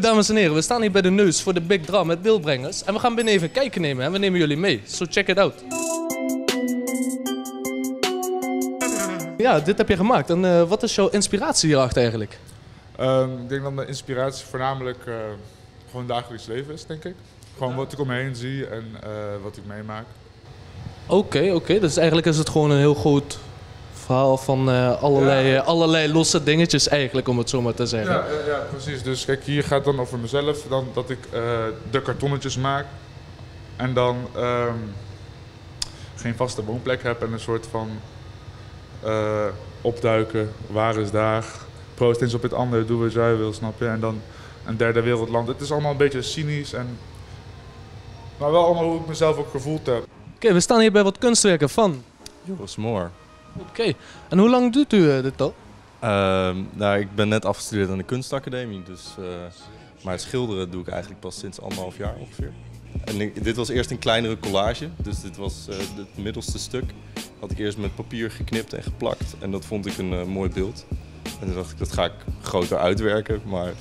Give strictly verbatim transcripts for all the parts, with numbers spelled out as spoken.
Dames en heren, we staan hier bij de neus voor de Big Draw met Beeldbrengers. En we gaan binnen even kijken nemen en we nemen jullie mee. So check it out. Ja, dit heb je gemaakt. En uh, wat is jouw inspiratie hierachter eigenlijk? Um, ik denk dat mijn inspiratie voornamelijk uh, gewoon dagelijks leven is, denk ik. Gewoon wat ik om me heen zie en uh, wat ik meemaak. Oké, okay, oké. Okay. Dus eigenlijk is het gewoon een heel goed verhaal van uh, allerlei, ja. allerlei losse dingetjes eigenlijk, om het zo maar te zeggen. Ja, ja, ja, precies. Dus kijk, hier gaat het dan over mezelf, dan dat ik uh, de kartonnetjes maak en dan um, geen vaste woonplek heb en een soort van uh, opduiken, waar is daar, proost eens op het ander, doe wat jij wil, snap je? En dan een derde wereldland. Het is allemaal een beetje cynisch, en, maar wel allemaal hoe ik mezelf ook gevoeld heb. Oké, okay, we staan hier bij wat kunstwerken van Joris Moore. Oké, okay. En hoe lang doet u uh, dit al? Uh, nou, ik ben net afgestudeerd aan de kunstacademie, dus, uh, maar schilderen doe ik eigenlijk pas sinds anderhalf jaar ongeveer. En ik, dit was eerst een kleinere collage, dus dit was uh, het middelste stuk. Had ik eerst met papier geknipt en geplakt en dat vond ik een uh, mooi beeld. En toen dacht ik, dat ga ik groter uitwerken, maar...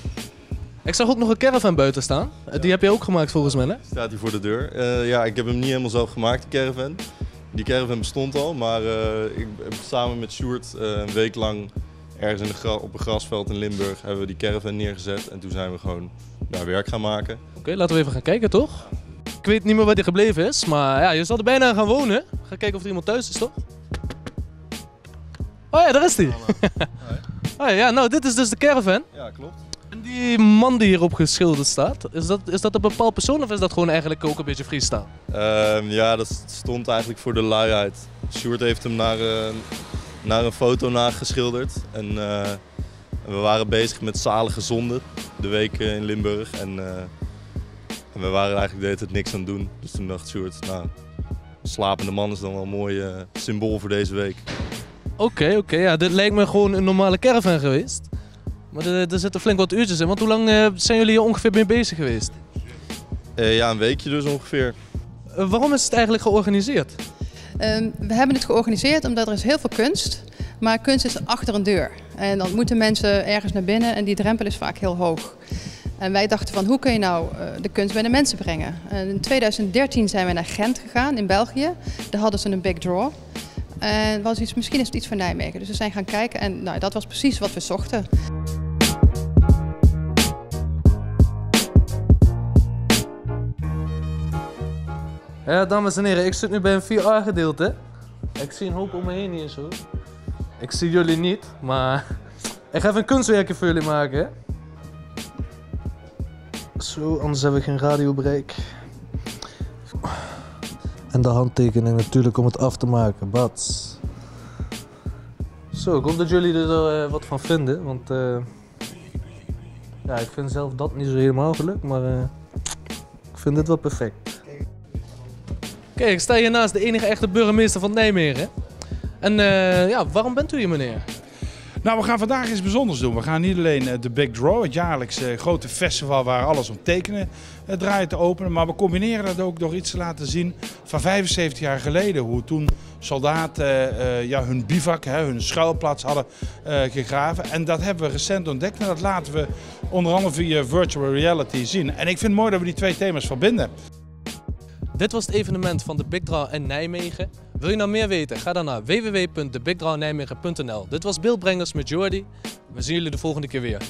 Ik zag ook nog een caravan buiten staan, uh, ja. Die heb je ook gemaakt volgens mij, hè? Staat hier voor de deur. Uh, ja, ik heb hem niet helemaal zelf gemaakt, de caravan. Die caravan bestond al, maar uh, ik heb samen met Sjoerd uh, een week lang ergens in de op een grasveld in Limburg hebben we die caravan neergezet en toen zijn we gewoon daar werk gaan maken. Oké, okay, laten we even gaan kijken, toch? Ik weet niet meer waar die gebleven is, maar ja, je zal er bijna gaan wonen. Ga kijken of er iemand thuis is, toch? Oh ja, daar is die. Oh ja, nou dit is dus de caravan. Ja, klopt. En die man die hierop geschilderd staat, is dat, is dat een bepaald persoon of is dat gewoon eigenlijk ook een beetje freestyle? Uh, ja, dat stond eigenlijk voor de luiheid. Sjoerd heeft hem naar, uh, naar een foto nageschilderd. En uh, we waren bezig met zalige zonde, de week uh, in Limburg. En, uh, en we waren eigenlijk de hele tijd niks aan het doen. Dus toen dacht Sjoerd, nou, slapende man is dan wel een mooi uh, symbool voor deze week. Oké, okay, oké. Okay, ja, dit lijkt me gewoon een normale caravan geweest. Maar er, er zitten flink wat uurtjes in, want hoe lang uh, zijn jullie hier ongeveer mee bezig geweest? Uh, ja, een weekje dus ongeveer. Uh, waarom is het eigenlijk georganiseerd? Uh, we hebben het georganiseerd omdat er is heel veel kunst, maar kunst is achter een deur. En dan moeten mensen ergens naar binnen en die drempel is vaak heel hoog. En wij dachten van, hoe kun je nou uh, de kunst bij de mensen brengen? En in twintig dertien zijn we naar Gent gegaan, in België. Daar hadden ze een Big Draw. En was iets, misschien is het iets van Nijmegen. Dus we zijn gaan kijken en nou, dat was precies wat we zochten. Ja, dames en heren, ik zit nu bij een V R-gedeelte. Ik zie een hoop om me heen hier zo. Ik zie jullie niet, maar ik ga even een kunstwerkje voor jullie maken. Zo, anders hebben we geen radiobereik. En de handtekening natuurlijk om het af te maken, bats. Zo, ik hoop dat jullie er uh, wat van vinden, want uh, ja, ik vind zelf dat niet zo helemaal gelukt, maar uh, ik vind dit wel perfect. Kijk, ik sta hier naast de enige echte burgemeester van Nijmegen. En uh, ja, waarom bent u hier, meneer? Nou, we gaan vandaag iets bijzonders doen. We gaan niet alleen de uh, Big Draw, het jaarlijkse uh, grote festival waar alles om tekenen uh, draait, te openen. Maar we combineren dat ook door iets te laten zien van vijfenzeventig jaar geleden. Hoe toen soldaten uh, uh, ja, hun bivak, hè, hun schuilplaats hadden uh, gegraven. En dat hebben we recent ontdekt en dat laten we onder andere via virtual reality zien. En ik vind het mooi dat we die twee thema's verbinden. Dit was het evenement van de Big Draw in Nijmegen. Wil je nou meer weten? Ga dan naar w w w punt the big draw nijmegen punt n l. Dit was Beeldbrengers met Jordi. We zien jullie de volgende keer weer.